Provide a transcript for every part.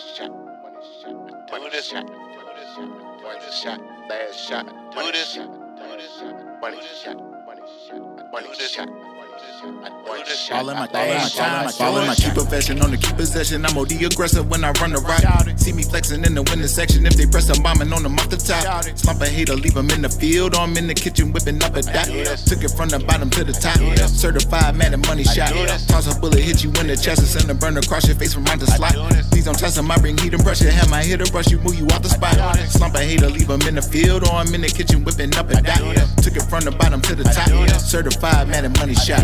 All in my true profession, on the keep possession. I'm OD aggressive when I run the rock. See me flexing in the winning section. If they press, I'm bombing on them off the top. Slump a hater, leave them in the field. Or I'm in the kitchen whipping up a dot. Took it from the bottom to the top. Certified Madden money shot. Toss a bullet, hit you in the chest, and send a burner across your face from out the slot. Please don't test them, I bring heat and pressure. Have my hitter brush you, move you off the spot. Slump a hater, leave them in the field. Or I'm in the kitchen whipping up a dot. Took it from the bottom to the top. Certified Madden money shot.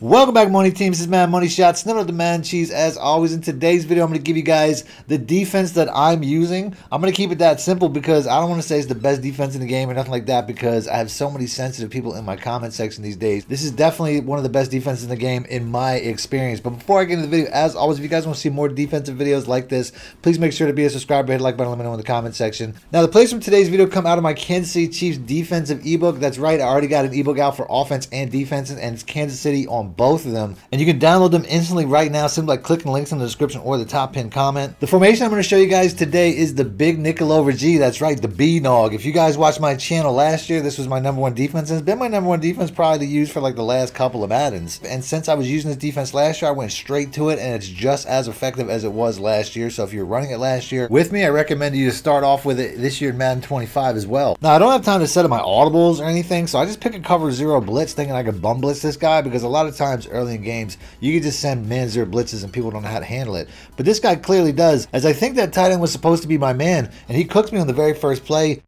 Welcome back, Money Teams. This is Mad Money Shots, never the man cheese as always. In today's video, I'm going to give you guys the defense that I'm using. I'm going to keep it that simple because I don't want to say it's the best defense in the game or nothing like that because I have so many sensitive people in my comment section these days. This is definitely one of the best defenses in the game in my experience. But before I get into the video, as always, if you guys want to see more defensive videos like this, please make sure to be a subscriber, hit the like button, let me know in the comment section. Now, the plays from today's video come out of my Kansas City Chiefs defensive ebook. That's right, I already got an ebook out for offense and defense, and it's Kansas City on both of them, and you can download them instantly right now simply by clicking links in the description or the top pinned comment. The formation I'm going to show you guys today is the big nickel over G. That's right, the B-Nog. If you guys watched my channel last year, this was my #1 defense, and it's been my #1 defense probably to use for like the last couple of add-ins. And since I was using this defense last year, I went straight to it, and it's just as effective as it was last year. So if you're running it last year with me, I recommend you to start off with it this year in Madden 25 as well. Now, I don't have time to set up my audibles or anything, so I just pick a cover zero blitz thinking I could bum blitz this guy because a lot of times early in games you can just send man zero blitzes and people don't know how to handle it, but this guy clearly does, as I think that tight end was supposed to be my man and he cooks me on the very first play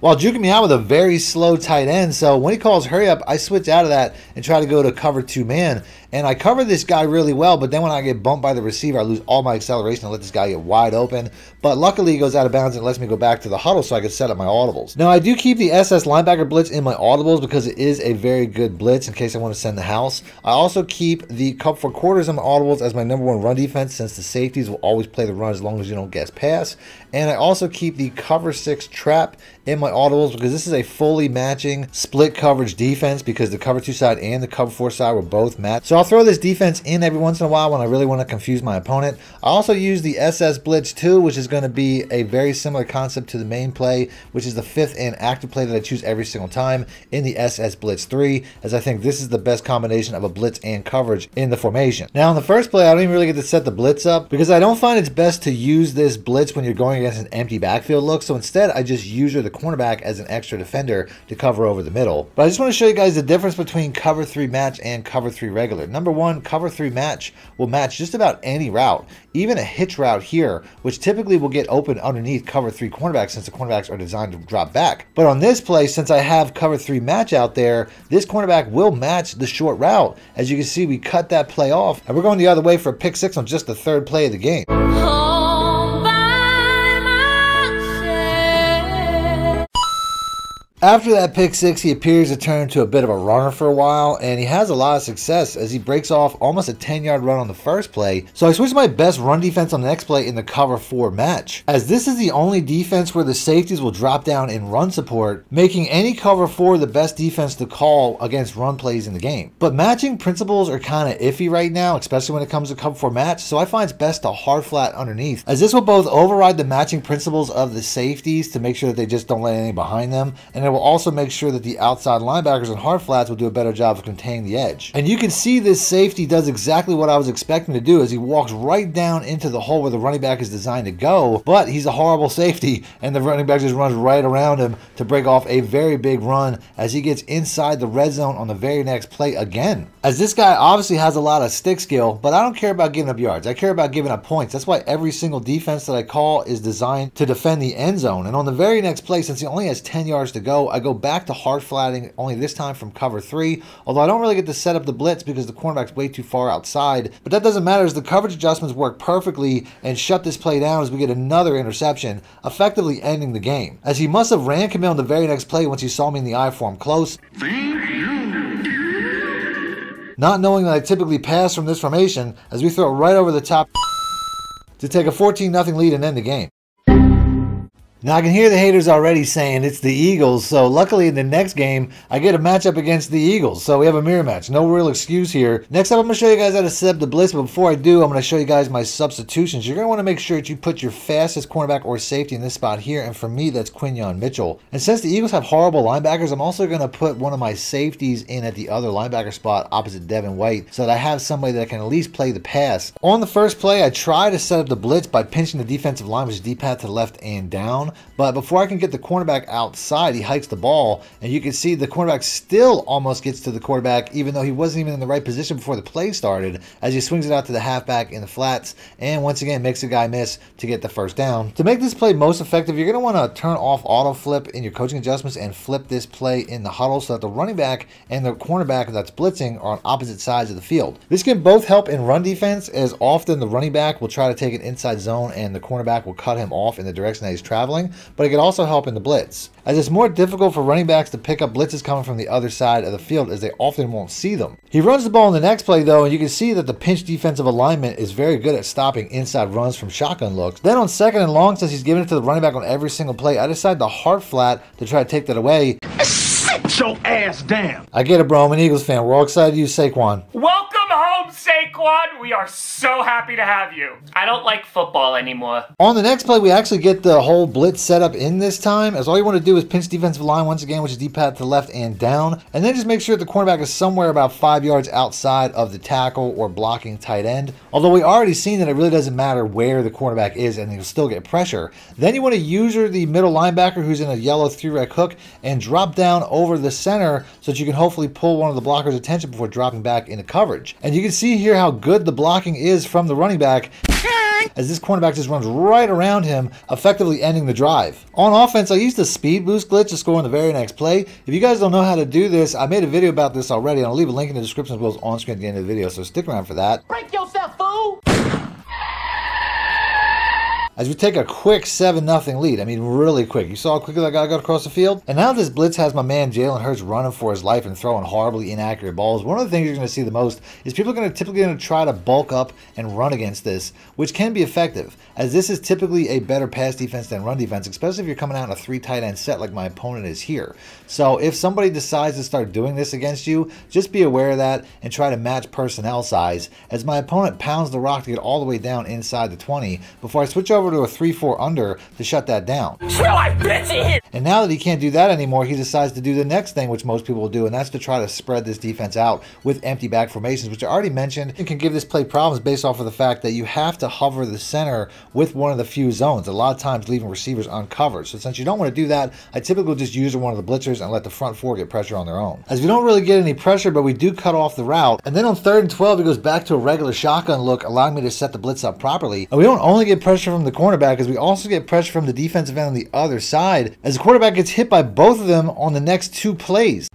while juking me out with a very slow tight end. So when he calls hurry up, I switch out of that and try to go to cover two man, and I cover this guy really well, but then when I get bumped by the receiver, I lose all my acceleration and let this guy get wide open. But luckily he goes out of bounds and lets me go back to the huddle so I can set up my audibles. Now, I do keep the SS linebacker blitz in my audibles because it is a very good blitz in case I want to send the house. I also keep the cup for quarters in my audibles as my #1 run defense, since the safeties will always play the run as long as you don't guess pass. And I also keep the cover six trap in my audibles because this is a fully matching split coverage defense, because the cover two side and the cover four side were both matched. So I'll throw this defense in every once in a while when I really want to confuse my opponent. I also use the SS blitz too, which is going to be a very similar concept to the main play, which is the fifth and active play that I choose every single time in the SS blitz 3, as I think this is the best combination of a blitz and coverage in the formation. Now, in the first play, I don't even really get to set the blitz up because I don't find it's best to use this blitz when you're going against an empty backfield look. So instead, I just use the cornerback as an extra defender to cover over the middle. But I just want to show you guys the difference between cover three match and cover three regular. #1, cover three match will match just about any route, even a hitch route here, which typically will get open underneath cover three cornerbacks since the cornerbacks are designed to drop back. But on this play, since I have cover three match out there, this cornerback will match the short route. As you can see, we cut that play off and we're going the other way for a pick six on just the third play of the game. After that pick six, he appears to turn into a bit of a runner for a while, and he has a lot of success as he breaks off almost a 10-yard run on the first play. So I switched my best run defense on the next play in the cover four match, as this is the only defense where the safeties will drop down in run support, making any cover four the best defense to call against run plays in the game. But matching principles are kind of iffy right now, especially when it comes to cover four match, so I find it's best to hard flat underneath, as this will both override the matching principles of the safeties to make sure that they just don't let anything behind them, and it will also make sure that the outside linebackers and hard flats will do a better job of containing the edge. And you can see this safety does exactly what I was expecting to do, as he walks right down into the hole where the running back is designed to go, but he's a horrible safety and the running back just runs right around him to break off a very big run as he gets inside the red zone on the very next play again. As this guy obviously has a lot of stick skill, but I don't care about giving up yards. I care about giving up points. That's why every single defense that I call is designed to defend the end zone. And on the very next play, since he only has 10 yards to go, I go back to hard flatting, only this time from cover three, although I don't really get to set up the blitz because the cornerback's way too far outside. But that doesn't matter, as the coverage adjustments work perfectly and shut this play down as we get another interception, effectively ending the game, as he must have ran Camille on the very next play once he saw me in the eye form close. Not knowing that I typically pass from this formation, as we throw it right over the top to take a 14-0 lead and end the game. Now I can hear the haters already saying it's the Eagles, so luckily in the next game, I get a matchup against the Eagles, so we have a mirror match. No real excuse here. Next up, I'm going to show you guys how to set up the blitz, but before I do, I'm going to show you guys my substitutions. You're going to want to make sure that you put your fastest cornerback or safety in this spot here, and for me, that's Quinyen Mitchell. And since the Eagles have horrible linebackers, I'm also going to put one of my safeties in at the other linebacker spot opposite Devin White, so that I have somebody that can at least play the pass. On the first play, I try to set up the blitz by pinching the defensive line, which is deep path to the left and down. But before I can get the cornerback outside, he hikes the ball, and you can see the cornerback still almost gets to the quarterback, even though he wasn't even in the right position before the play started, as he swings it out to the halfback in the flats, and once again makes the guy miss to get the first down. To make this play most effective, you're going to want to turn off auto flip in your coaching adjustments and flip this play in the huddle so that the running back and the cornerback that's blitzing are on opposite sides of the field. This can both help in run defense, as often the running back will try to take an inside zone and the cornerback will cut him off in the direction that he's traveling, but it can also help in the blitz, as it's more difficult for running backs to pick up blitzes coming from the other side of the field, as they often won't see them. He runs the ball in the next play though, and you can see that the pinch defensive alignment is very good at stopping inside runs from shotgun looks. Then on second and long, since he's giving it to the running back on every single play, I decide to hard flat to try to take that away. Sit your ass down. I get it, bro. I'm an Eagles fan. We're all excited to use Saquon. Welcome home, Saquon. We are so happy to have you. I don't like football anymore. On the next play, we actually get the whole blitz setup in this time, as all you want to do is pinch defensive line once again, which is deep path to left and down, and then just make sure the cornerback is somewhere about 5 yards outside of the tackle or blocking tight end. Although we already seen that it really doesn't matter where the cornerback is, and he'll still get pressure. Then you want to user the middle linebacker who's in a yellow three-rec hook and drop down over the center so that you can hopefully pull one of the blocker's attention before dropping back into coverage. And you can see here how good the blocking is from the running back, as this cornerback just runs right around him, effectively ending the drive. On offense, I used the speed boost glitch to score on the very next play. If you guys don't know how to do this, I made a video about this already, and I'll leave a link in the description as well as on screen at the end of the video, so stick around for that. Break yourself, fool! As we take a quick 7-0 lead. I mean, really quick. You saw how quickly that guy got across the field? And now this blitz has my man Jalen Hurts running for his life and throwing horribly inaccurate balls. One of the things you're going to see the most is people are going to typically try to bulk up and run against this, which can be effective, as this is typically a better pass defense than run defense, especially if you're coming out in a 3-tight-end set like my opponent is here. So if somebody decides to start doing this against you, just be aware of that and try to match personnel size, as my opponent pounds the rock to get all the way down inside the 20 before I switch over to a 3-4 under to shut that down. And now that he can't do that anymore, he decides to do the next thing which most people will do, and that's to try to spread this defense out with empty back formations, which I already mentioned and can give this play problems based off of the fact that you have to hover the center with one of the few zones, a lot of times leaving receivers uncovered. So since you don't want to do that, I typically just use one of the blitzers and let the front four get pressure on their own, as we don't really get any pressure, but we do cut off the route. And then on 3rd and 12, it goes back to a regular shotgun look, allowing me to set the blitz up properly. And we don't only get pressure from the cornerback, as we also get pressure from the defensive end on the other side, as the quarterback gets hit by both of them on the next 2 plays,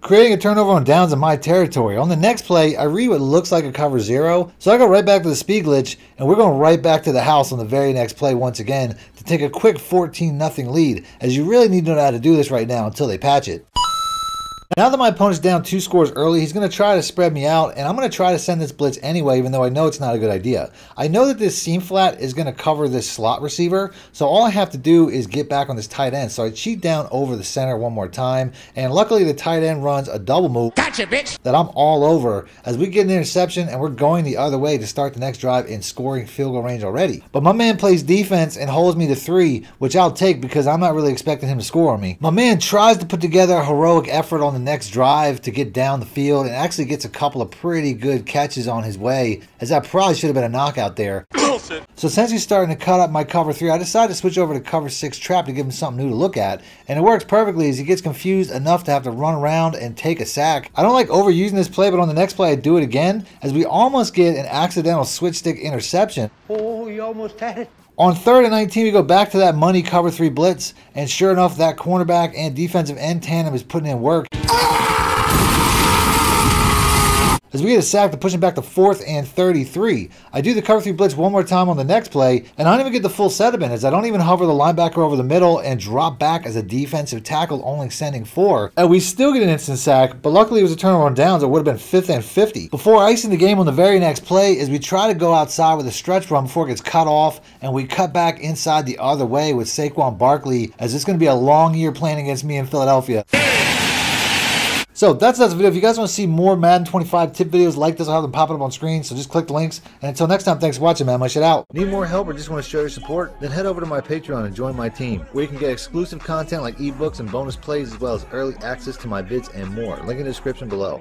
creating a turnover on downs in my territory. On the next play, I read what looks like a cover zero, so I go right back to the speed glitch, and we're going right back to the house on the very next play once again to take a quick 14-0 lead, as you really need to know how to do this right now until they patch it. Now that my opponent's down 2 scores early, he's going to try to spread me out, and I'm going to try to send this blitz anyway, even though I know it's not a good idea. I know that this seam flat is going to cover this slot receiver, so all I have to do is get back on this tight end. So I cheat down over the center one more time, and luckily the tight end runs a double move. Gotcha, bitch! That I'm all over, as we get an interception, and we're going the other way to start the next drive in scoring field goal range already. But my man plays defense and holds me to 3, which I'll take because I'm not really expecting him to score on me. My man tries to put together a heroic effort on the next drive to get down the field, and actually gets a couple of pretty good catches on his way, as that probably should have been a knockout there. Wilson. So since he's starting to cut up my cover 3, I decided to switch over to cover 6 trap to give him something new to look at, and it works perfectly, as he gets confused enough to have to run around and take a sack. I don't like overusing this play, but on the next play I do it again, as we almost get an accidental switch stick interception. Oh, you almost had it. On 3rd and 19, we go back to that money cover 3 blitz, and sure enough, that cornerback and defensive end tandem is putting in work. As we get a sack to push him back to 4th and 33. I do the cover 3 blitz one more time on the next play, and I don't even get the full settlement as I don't even hover the linebacker over the middle and drop back as a defensive tackle, only sending 4. And we still get an instant sack, but luckily it was a turnover on downs. It would have been 5th and 50. Before icing the game on the very next play is we try to go outside with a stretch run before it gets cut off, and we cut back inside the other way with Saquon Barkley, as it's going to be a long year playing against me in Philadelphia. So that's the video. If you guys want to see more Madden 25 tip videos like this, I'll have them popping up on screen, so just click the links. And until next time, thanks for watching, man. My shit out. Need more help or just want to show your support? Then head over to my Patreon and join my team, where you can get exclusive content like ebooks and bonus plays, as well as early access to my vids and more. Link in the description below.